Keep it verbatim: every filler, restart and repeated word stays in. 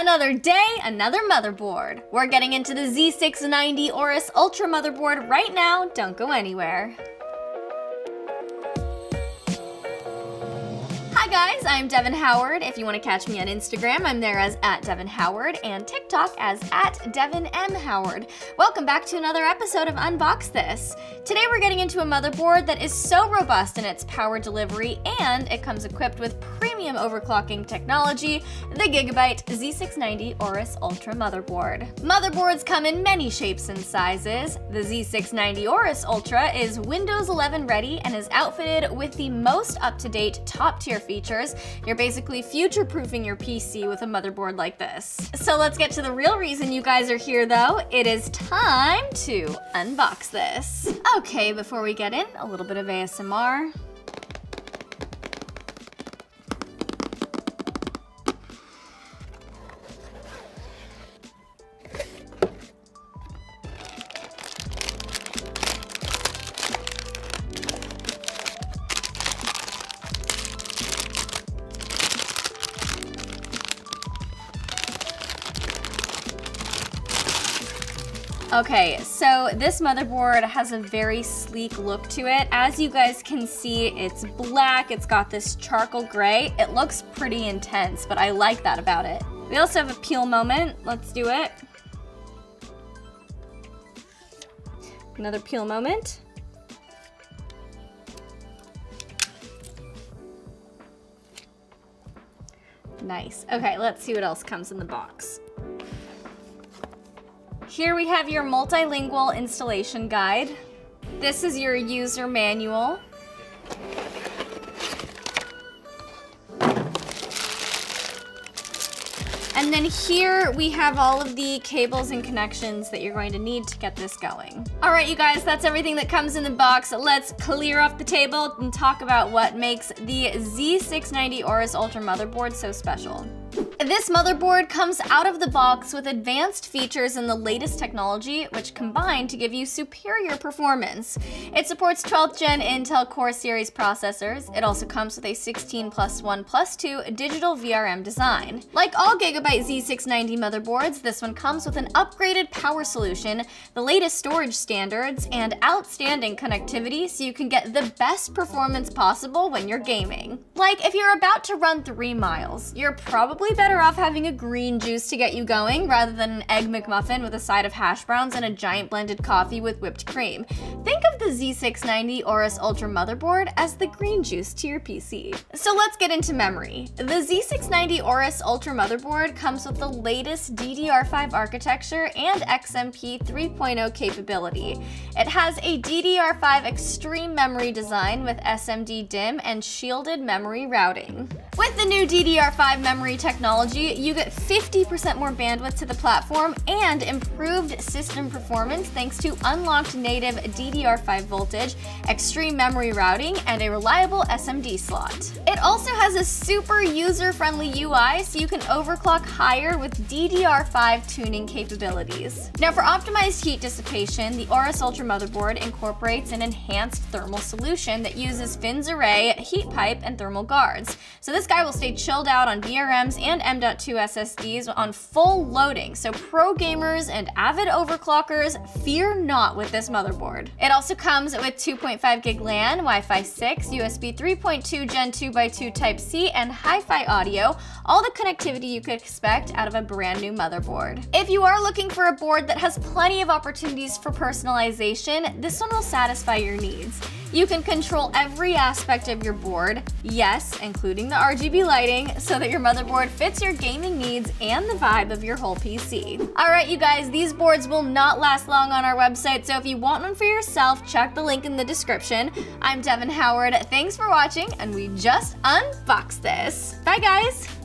Another day, another motherboard. We're getting into the Z six ninety Aorus Ultra motherboard right now. Don't go anywhere. Hi guys, I'm Devin Howard. If you want to catch me on Instagram, I'm there as at Devin Howard and TikTok as at Devin M. Howard. Welcome back to another episode of Unbox This. Today we're getting into a motherboard that is so robust in its power delivery, and it comes equipped with premium overclocking technology, the Gigabyte Z six ninety Aorus Ultra motherboard. Motherboards come in many shapes and sizes. The Z six ninety Aorus Ultra is Windows eleven ready and is outfitted with the most up-to-date top-tier features. Features. You're basically future-proofing your P C with a motherboard like this. So let's get to the real reason you guys are here though. It is time to unbox this. Okay, before we get in, a little bit of A S M R. Okay, so this motherboard has a very sleek look to it. As you guys can see, it's black, it's got this charcoal gray. It looks pretty intense, but I like that about it. We also have a peel moment. Let's do it. Another peel moment. Nice. Okay, let's see what else comes in the box. Here we have your multilingual installation guide. This is your user manual. And then here we have all of the cables and connections that you're going to need to get this going. All right, you guys, that's everything that comes in the box. Let's clear off the table and talk about what makes the Z six ninety Aorus Ultra motherboard so special. This motherboard comes out of the box with advanced features and the latest technology, which combine to give you superior performance. It supports twelfth gen Intel Core Series processors. It also comes with a sixteen plus one plus two digital V R M design. Like all Gigabyte Z six ninety motherboards, this one comes with an upgraded power solution, the latest storage standards, and outstanding connectivity so you can get the best performance possible when you're gaming. Like if you're about to run three miles, you're probably better off having a green juice to get you going rather than an egg McMuffin with a side of hash browns and a giant blended coffee with whipped cream. Think of the Z six ninety Aorus Ultra motherboard as the green juice to your P C. So let's get into memory. The Z six ninety Aorus Ultra motherboard comes with the latest D D R five architecture and X M P three point oh capability. It has a D D R five extreme memory design with S M D DIMM and shielded memory routing. With the new D D R five memory technology, you get fifty percent more bandwidth to the platform and improved system performance thanks to unlocked native D D R five voltage, extreme memory routing, and a reliable S M D slot. It also has a super user-friendly U I so you can overclock higher with D D R five tuning capabilities. Now for optimized heat dissipation, the Aorus Ultra motherboard incorporates an enhanced thermal solution that uses fins array, heat pipe, and thermal guards. So this guy will stay chilled out on V R Ms and M dot two S S Ds on full loading, so pro gamers and avid overclockers, fear not with this motherboard. It also comes with two point five gig LAN, Wi-Fi six, U S B three point two Gen two by two Type C, and hi-fi audio, all the connectivity you could expect out of a brand new motherboard. If you are looking for a board that has plenty of opportunities for personalization, this one will satisfy your needs. You can control every aspect of your board, yes, including the R G B lighting, so that your motherboard fits your gaming needs and the vibe of your whole P C. All right, you guys, these boards will not last long on our website, so if you want one for yourself, check the link in the description. I'm Devin Howard, thanks for watching, and we just unboxed this. Bye, guys.